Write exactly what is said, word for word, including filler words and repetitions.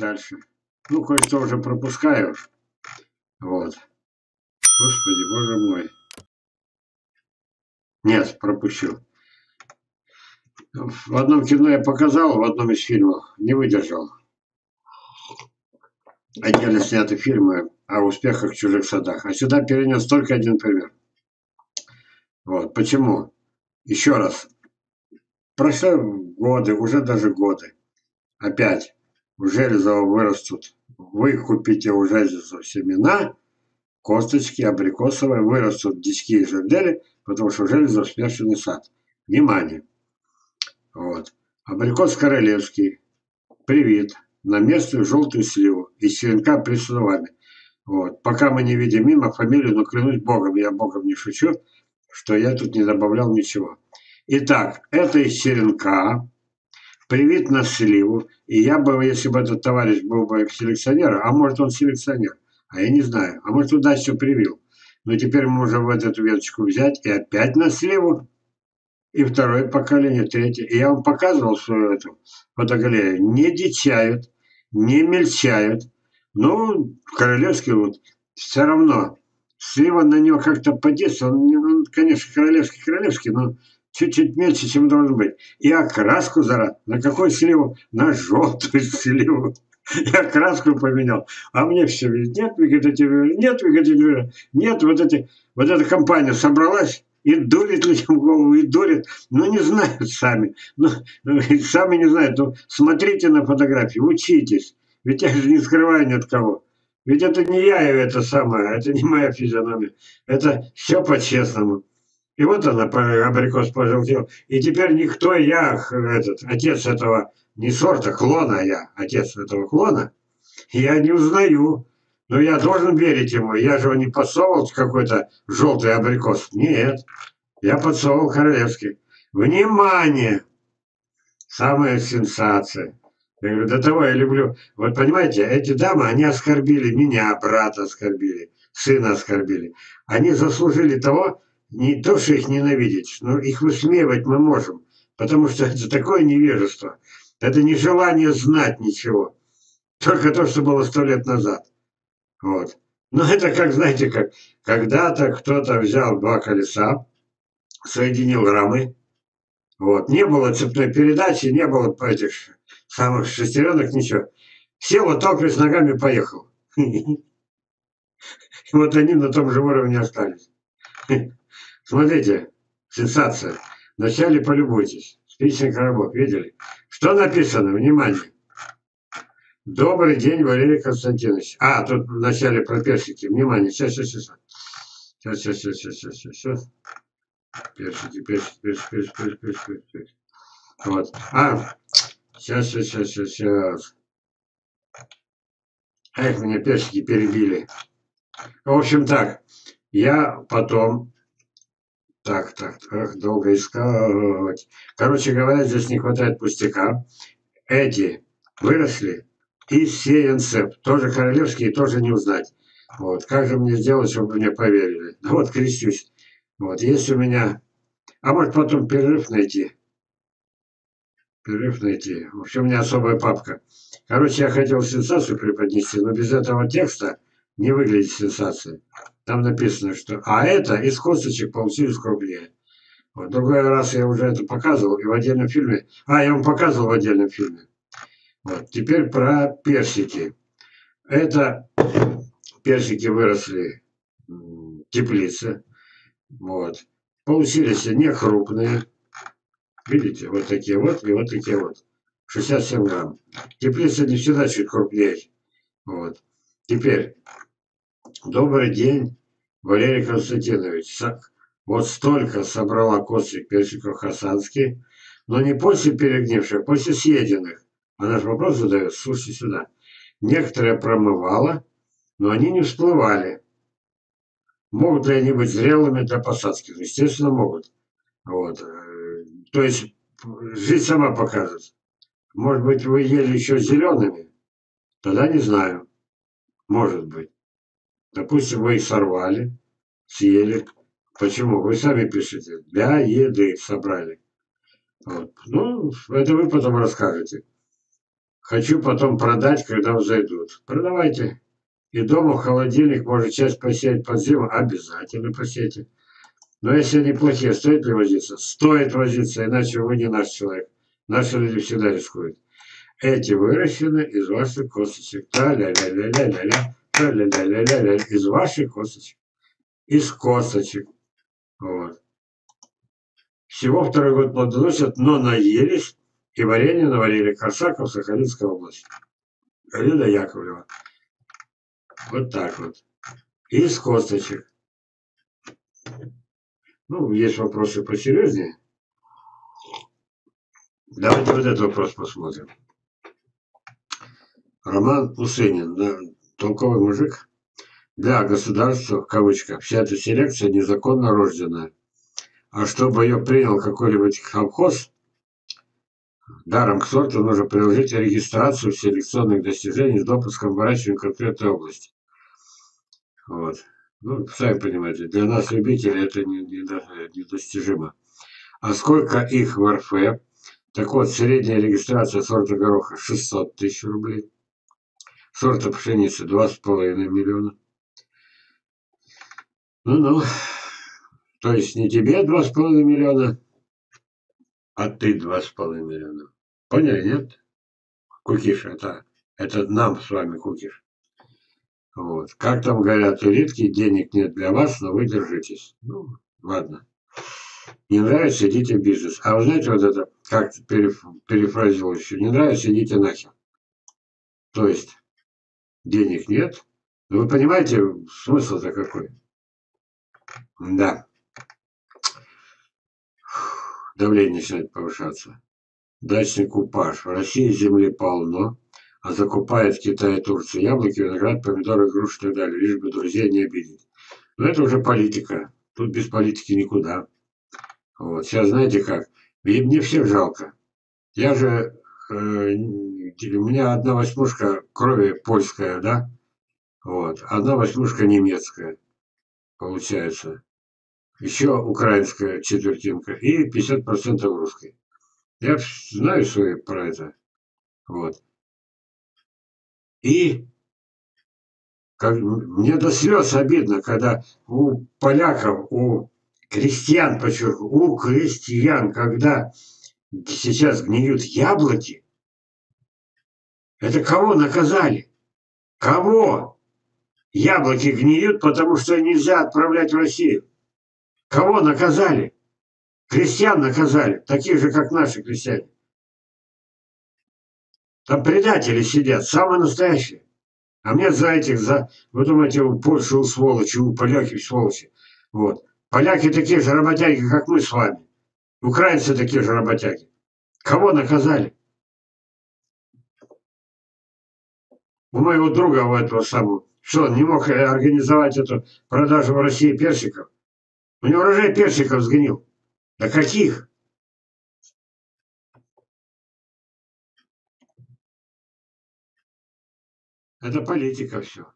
дальше. Ну, кое-что уже пропускаю. Вот. Господи, боже мой. Нет, пропущу. В одном кино я показал, в одном из фильмов не выдержал. Отдельно сняты фильмы о успехах в чужих садах. А сюда перенес только один пример. Вот. Почему? Еще раз. Прошли годы, уже даже годы. Опять. У Железова вырастут. Вы купите у Железова семена, косточки абрикосовые, вырастут диски и жердели, потому что у Железова смешанный сад. Внимание. Вот. Абрикос королевский. Привит. На местную желтую сливу из черенка пришловами. Вот. Пока мы не видим мимо фамилию, но клянусь Богом, я Богом не шучу, что я тут не добавлял ничего. Итак, это из черенка, привит на сливу, и я бы, если бы этот товарищ был бы селекционером, а может он селекционер, а я не знаю, а может удачу привил. Но теперь мы можем вот эту веточку взять и опять на сливу. И второе поколение, третье. И я вам показывал свою эту фотогалерею. Не дичают, не мельчают. Ну, королевский вот все равно. Слива на него как-то подействовала. Он, конечно, королевский, королевский, но чуть-чуть меньше, чем должен быть. И окраску зараз. На какую сливу? На желтую сливу. Я краску поменял. А мне все говорит, нет, Екатерина, нет, Екатерина, нет. Вот, эти, вот эта компания собралась. И дурит людям голову, и дурит. Ну, не знают сами. Ну, сами не знают. Ну, смотрите на фотографии, учитесь. Ведь я же не скрываю ни от кого. Ведь это не я, это самое. Это не моя физиономия. Это все по-честному. И вот она, абрикос пожелтел. И теперь никто, я, этот, отец этого, не сорта, клона я, отец этого клона, я не узнаю. Но я должен верить ему. Я же его не подсовывал какой-то желтый абрикос. Нет. Я подсовывал королевский. Внимание! Самая сенсация. Я говорю, до того я люблю. Вот понимаете, эти дамы, они оскорбили меня, брата оскорбили, сына оскорбили. Они заслужили того, не то, что их ненавидеть, но их высмеивать мы можем. Потому что это такое невежество. Это нежелание знать ничего. Только то, что было сто лет назад. Вот. Но это как, знаете, как когда-то кто-то взял два колеса, соединил рамы. Вот. Не было цепной передачи, не было этих самых шестеренок, ничего. Сел, отталкиваясь ногами, поехал. Вот они на том же уровне остались. Смотрите, сенсация. Вначале полюбуйтесь. Спичный коробок, видели? Что написано? Внимание. Добрый день, Валерий Константинович. А, тут вначале про персики. Внимание. Сейчас, сейчас, сейчас. Сейчас, сейчас, сейчас, сейчас, сейчас, сейчас. Персики, персики, персики, персики, персики, персики. Вот. А, сейчас, сейчас, сейчас, сейчас, сейчас. Эх, меня персики перебили. В общем, так. Я потом... Так, так, так, долго искать. Короче говоря, здесь не хватает пустяка. Эти выросли. И сеянцев, тоже королевские, тоже не узнать. Вот, как же мне сделать, чтобы мне поверили? Ну вот, крестюсь. Вот, есть у меня... А может потом перерыв найти? Перерыв найти. В общем, у меня особая папка. Короче, я хотел сенсацию преподнести, но без этого текста не выглядит сенсация. Там написано, что... А это из косточек получились круглее. Вот, другой раз я уже это показывал, и в отдельном фильме... А, я вам показывал в отдельном фильме. Вот. Теперь про персики. Это персики выросли в теплице. Вот. Получились они крупные. Видите, вот такие вот и вот такие вот. шестьдесят семь грамм. Теплица не всегда чуть крупнее. Вот. Теперь. Добрый день, Валерий Константинович. Вот столько собрала косточек персиков Хасанский. Но не после перегнивших, а после съеденных. А наш вопрос задает, слушайте сюда. Некоторые промывала, но они не всплывали. Могут ли они быть зрелыми для посадки? Естественно, могут. Вот. То есть, жизнь сама покажет. Может быть, вы ели еще зелеными? Тогда не знаю. Может быть. Допустим, вы их сорвали, съели. Почему? Вы сами пишите. Для еды собрали. Вот. Ну, это вы потом расскажете. Хочу потом продать, когда взойдут. Продавайте. И дома в холодильник, может, часть посеять под зиму. Обязательно посейте. Но если они плохие, стоит ли возиться? Стоит возиться, иначе вы не наш человек. Наши люди всегда рискуют. Эти выращены из ваших косточек. Та-ля-ля-ля-ля-ля-ля. Та-ля-ля-ля-ля-ля. Из ваших косточек. Из косточек. Вот. Всего второй год плодоносят, но наелись и варенье наварили. Корсаков, Сахалинская область. Галина Яковлева. Вот так вот. Из косточек. Ну, есть вопросы посерьезнее. Давайте вот этот вопрос посмотрим. Роман Усенин, да, толковый мужик. Для государства, в кавычках, вся эта селекция незаконно рожденная. А чтобы ее принял какой-нибудь колхоз, даром к сорту нужно приложить регистрацию селекционных достижений с допуском выращивания конкретной области. Вот. Ну, сами понимаете, для нас, любителей, это недостижимо. А сколько их в эр эф? Так вот, средняя регистрация сорта гороха шестьсот тысяч рублей. Сорта пшеницы два с половиной миллиона. Ну-ну. То есть не тебе два с половиной миллиона, а ты два с половиной миллиона. Поняли, нет? Кукиш, это, это нам с вами кукиш. Вот. Как там говорят, улитки, денег нет для вас, но вы держитесь. Ну, ладно. Не нравится, идите в бизнес. А вы знаете, вот это, как переф... перефразил еще, не нравится, идите нахер. То есть, денег нет. Вы понимаете, смысл-то какой? Да. Давление начинает повышаться. Дачный купаж. В России земли полно, а закупает в Китае, Турции яблоки, виноград, помидоры, груши и так далее, лишь бы друзей не обидеть. Но это уже политика. Тут без политики никуда. Вот. Сейчас знаете как? Ведь мне всех жалко. Я же... Э, у меня одна восьмушка крови польская, да? Вот. Одна восьмушка немецкая. Получается. Еще украинская четвертинка и пятьдесят процентов русской. Я знаю свои про это. Вот. И как, мне до слез обидно, когда у поляков, у крестьян, подчеркну, у крестьян, когда сейчас гниют яблоки, это кого наказали? Кого? Яблоки гниют, потому что нельзя отправлять в Россию. Кого наказали? Крестьян наказали, таких же, как наши крестьяне. Там предатели сидят, самые настоящие. А мне за этих, за... Вы думаете, у Польши, у сволочи, у поляки, у сволочи. Вот. Поляки такие же работяги, как мы с вами. Украинцы такие же работяги. Кого наказали? У моего друга, у этого самого, что он не мог организовать эту продажу в России персиков. У него урожай персиков сгнил. Да каких? Это политика все.